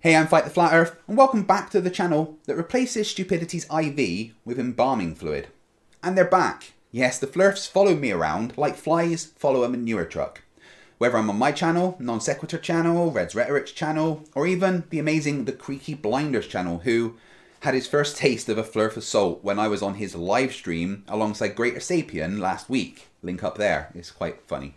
Hey, I'm Fight The Flat Earth, and welcome back to the channel that replaces stupidity's IV with embalming fluid. And they're back. Yes, the flurfs follow me around like flies follow a manure truck. Whether I'm on my channel, Non Sequitur channel, Red's Rhetoric's channel, or even the amazing The Creaky Blinders channel, who had his first taste of a flurf assault when I was on his live stream alongside Greater Sapien last week. Link up there, it's quite funny.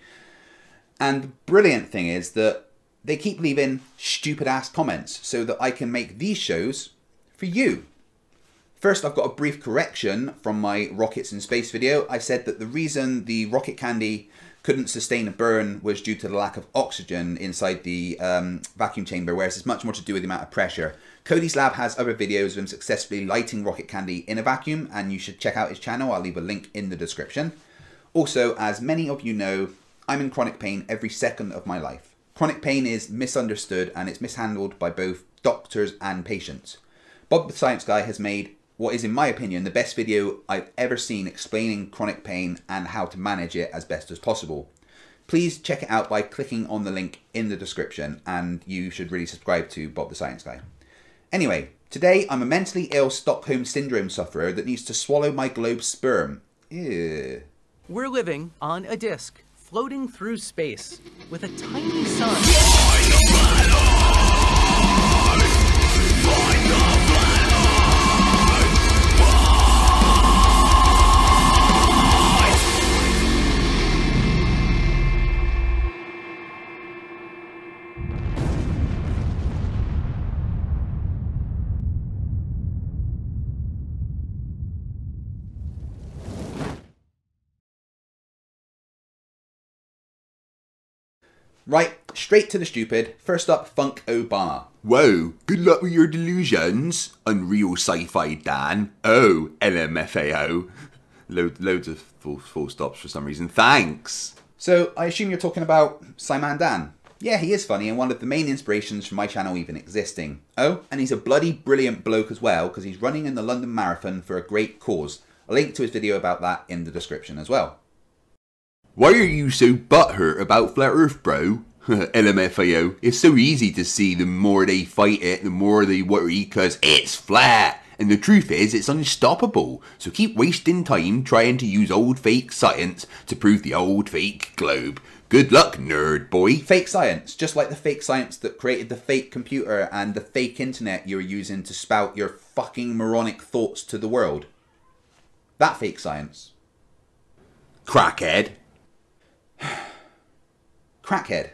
And the brilliant thing is that they keep leaving stupid ass comments so that I can make these shows for you. First, I've got a brief correction from my Rockets in Space video. I said that the reason the rocket candy couldn't sustain a burn was due to the lack of oxygen inside the vacuum chamber, whereas it's much more to do with the amount of pressure. Cody's Lab has other videos of him successfully lighting rocket candy in a vacuum, and you should check out his channel. I'll leave a link in the description. Also, as many of you know, I'm in chronic pain every second of my life. Chronic pain is misunderstood and it's mishandled by both doctors and patients. Bob the Science Guy has made what is, in my opinion, the best video I've ever seen explaining chronic pain and how to manage it as best as possible. Please check it out by clicking on the link in the description, and you should really subscribe to Bob the Science Guy. Anyway, today I'm a mentally ill Stockholm Syndrome sufferer that needs to swallow my globe's sperm. Ew. We're living on a disc, floating through space with a tiny sun. Right, straight to the stupid. First up, Funk Obama. Whoa, good luck with your delusions, unreal sci-fi Dan. Oh, LMFAO. Loads of full stops for some reason. Thanks. So, I assume you're talking about Simon Dan. Yeah, he is funny and one of the main inspirations for my channel even existing. Oh, and he's a bloody brilliant bloke as well, because he's running in the London Marathon for a great cause. I'll link to his video about that in the description as well. Why are you so butthurt about Flat Earth, bro? LMFAO. It's so easy to see the more they fight it, the more they worry, because it's flat. And the truth is, it's unstoppable. So keep wasting time trying to use old fake science to prove the old fake globe. Good luck, nerd boy. Fake science, just like the fake science that created the fake computer and the fake internet you're using to spout your fucking moronic thoughts to the world. That fake science. Crackhead. Crackhead,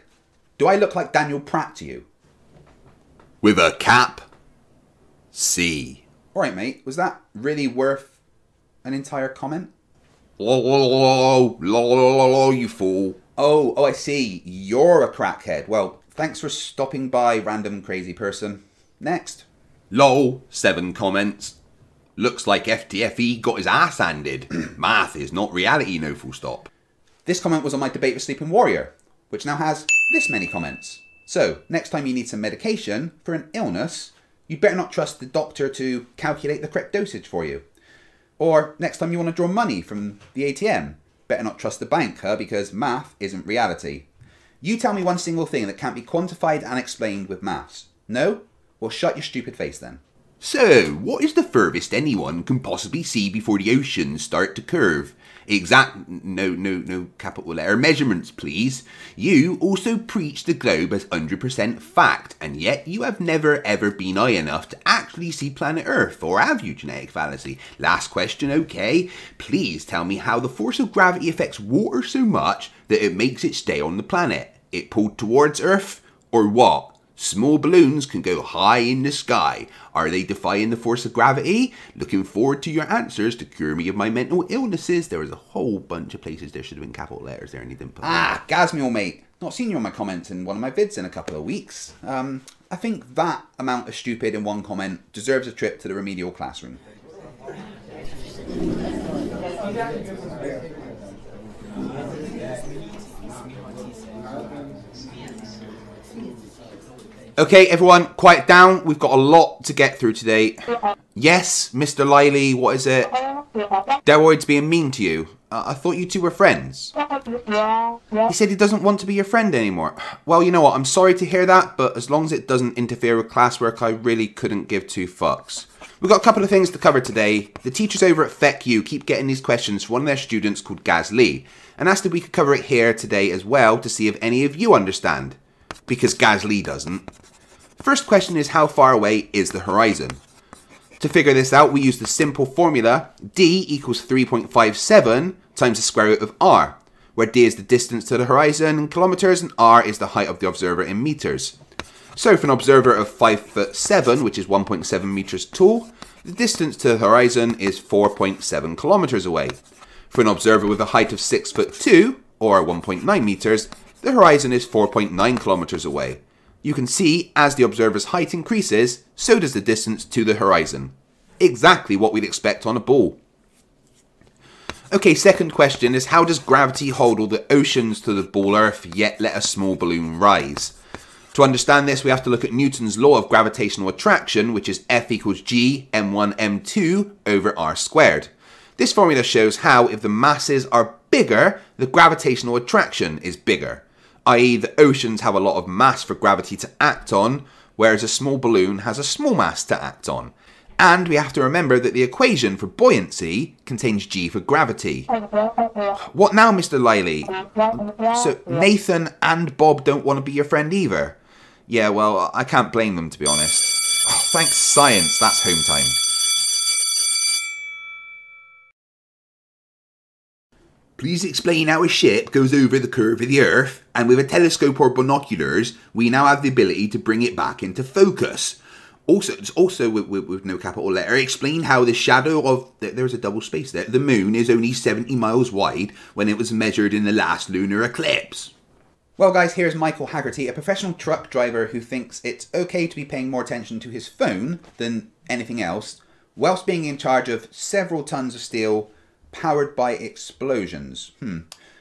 do I look like Daniel Pratt to you? With a cap? C. Alright mate, was that really worth an entire comment? You fool. Oh, I see. You're a crackhead. Well, thanks for stopping by, random crazy person. Next. LOL, 7 comments. Looks like FTFE got his ass handed. Math is not reality, no full stop. This comment was on my debate with Sleeping Warrior, which now has this many comments. So, next time you need some medication for an illness, you better not trust the doctor to calculate the correct dosage for you. Or, next time you want to draw money from the ATM, better not trust the bank, huh, because math isn't reality. You tell me one single thing that can't be quantified and explained with maths. No? Well, shut your stupid face then. So, what is the furthest anyone can possibly see before the oceans start to curve? Exact, no capital letter measurements, please. You also preach the globe as 100% fact, and yet you have never ever been high enough to actually see planet Earth, or have you, genetic fallacy? Last question, okay. Please tell me how the force of gravity affects water so much that it makes it stay on the planet. It pulled towards Earth, or what? Small balloons can go high in the sky. Are they defying the force of gravity? Looking forward to your answers to cure me of my mental illnesses. There was a whole bunch of places there should have been capital letters there and you didn't put them. Gazmiel, mate. Not seen you on my comments in one of my vids in a couple of weeks. I think that amount of stupid in one comment deserves a trip to the remedial classroom. Okay, everyone, quiet down. We've got a lot to get through today. Yes, Mr. Liley, what is it? Delroyd's being mean to you. I thought you two were friends. He said he doesn't want to be your friend anymore. Well, you know what, I'm sorry to hear that, but as long as it doesn't interfere with classwork, I really couldn't give two fucks. We've got a couple of things to cover today. The teachers over at FECU keep getting these questions from one of their students called Gaz Lee, and asked if we could cover it here today as well to see if any of you understand. Because Gaz Lee doesn't. First question is, how far away is the horizon? To figure this out, we use the simple formula D equals 3.57 times the square root of R, where D is the distance to the horizon in kilometers and R is the height of the observer in meters. So for an observer of 5'7", which is 1.7 meters tall, the distance to the horizon is 4.7 kilometers away. For an observer with a height of 6'2", or 1.9 meters, the horizon is 4.9 kilometers away. You can see, as the observer's height increases, so does the distance to the horizon. Exactly what we'd expect on a ball. Okay, second question is, how does gravity hold all the oceans to the ball Earth, yet let a small balloon rise? To understand this, we have to look at Newton's law of gravitational attraction, which is F equals G, M1, M2 over R squared. This formula shows how, if the masses are bigger, the gravitational attraction is bigger. I.e. the oceans have a lot of mass for gravity to act on, whereas a small balloon has a small mass to act on. And we have to remember that the equation for buoyancy contains G for gravity. What now, Mr. Liley? So Nathan and Bob don't want to be your friend either. Yeah, well, I can't blame them, to be honest. Oh, thanks science, that's home time. Please explain how a ship goes over the curve of the Earth, and with a telescope or binoculars, we now have the ability to bring it back into focus. Also with no capital letter, explain how the shadow of, there's a double space there, the moon is only 70 miles wide when it was measured in the last lunar eclipse. Well guys, here's Michael Haggerty, a professional truck driver who thinks it's okay to be paying more attention to his phone than anything else, whilst being in charge of several tons of steel powered by explosions.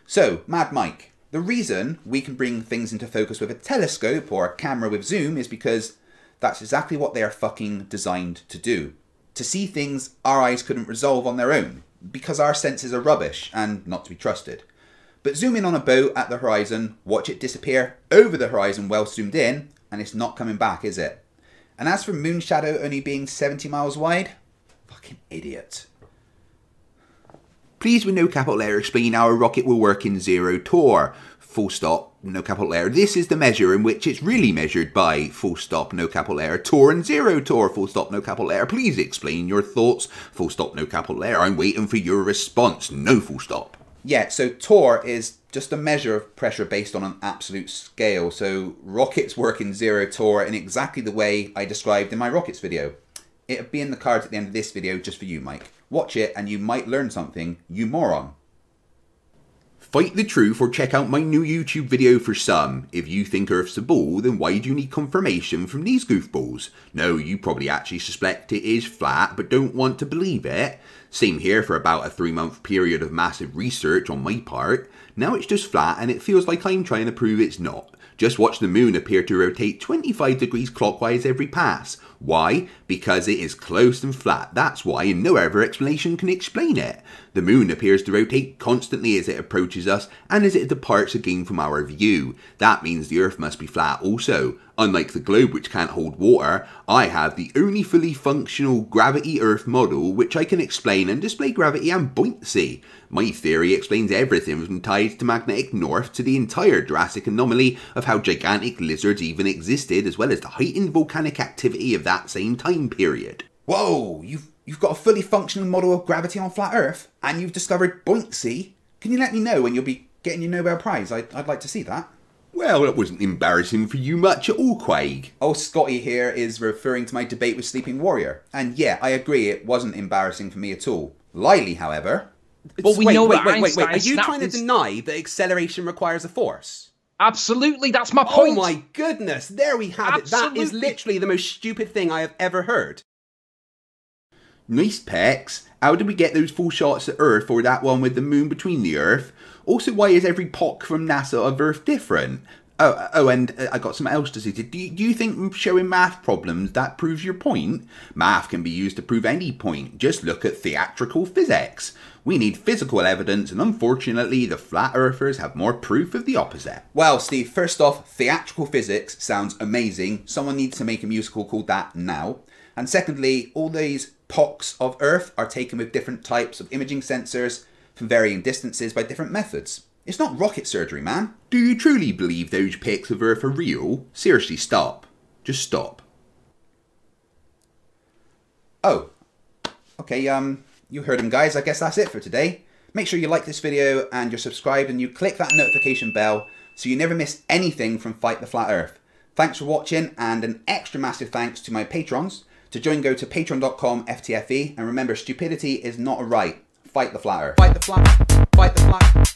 So, Mad Mike, the reason we can bring things into focus with a telescope or a camera with zoom is because that's exactly what they are fucking designed to do. To see things our eyes couldn't resolve on their own, because our senses are rubbish and not to be trusted. But zoom in on a boat at the horizon, watch it disappear over the horizon well zoomed in, and it's not coming back, is it? And as for moon shadow only being 70 miles wide, fucking idiot. Please, with no capital letter, explain how a rocket will work in zero Tor. Full stop, no capital letter. This is the measure in which it's really measured by. Full stop, no capital letter. Tor and zero Tor. Full stop, no capital letter. Please explain your thoughts. Full stop, no capital letter. I'm waiting for your response. No full stop. Yeah, so Tor is just a measure of pressure based on an absolute scale. So rockets work in zero Tor in exactly the way I described in my rockets video. It'll be in the cards at the end of this video just for you, Mike. Watch it and you might learn something, you moron. Fight the truth or check out my new YouTube video for some. If you think Earth's a ball, then why do you need confirmation from these goofballs? No, you probably actually suspect it is flat, but don't want to believe it. Same here for about a 3-month period of massive research on my part. Now it's just flat and it feels like I'm trying to prove it's not. Just watch the moon appear to rotate 25 degrees clockwise every pass. Why? Because it is closed and flat, that's why, and no other explanation can explain it. The moon appears to rotate constantly as it approaches us and as it departs again from our view. That means the Earth must be flat also. Unlike the globe, which can't hold water, I have the only fully functional gravity Earth model which I can explain and display gravity and buoyancy. My theory explains everything from tides to magnetic north to the entire Jurassic anomaly of how gigantic lizards even existed, as well as the heightened volcanic activity of that same time period. Whoa, you've got a fully functioning model of gravity on flat Earth and you've discovered buoyancy? Can you let me know when you'll be getting your Nobel Prize? I'd like to see that. Well, that wasn't embarrassing for you much at all, Quaig. Oh, Scotty here is referring to my debate with Sleeping Warrior. And yeah, I agree, it wasn't embarrassing for me at all. Liley, however... But we know that Einstein... Are you trying to deny that acceleration requires a force? Absolutely, that's my point. Oh my goodness, there we have it. That is literally the most stupid thing I have ever heard. Nice pecs. How did we get those full shots at Earth or that one with the moon between the Earth? Also, why is every POC from NASA of Earth different? Oh, and I got something else to say. Do you think showing math problems, that proves your point? Math can be used to prove any point. Just look at theatrical physics. We need physical evidence, and unfortunately, the flat earthers have more proof of the opposite. Well, Steve, first off, theatrical physics sounds amazing. Someone needs to make a musical called that now. And secondly, all these pocs of Earth are taken with different types of imaging sensors from varying distances by different methods. It's not rocket surgery, man. Do you truly believe those pics of Earth are real? Seriously, stop. Just stop. Oh. Okay, you heard him, guys. I guess that's it for today. Make sure you like this video and you're subscribed and you click that notification bell so you never miss anything from Fight the Flat Earth. Thanks for watching, and an extra massive thanks to my patrons. To join, go to patreon.com/FTFE, and remember, stupidity is not a right. Fight the Flat Earth. Fight the flat. Fight the flat.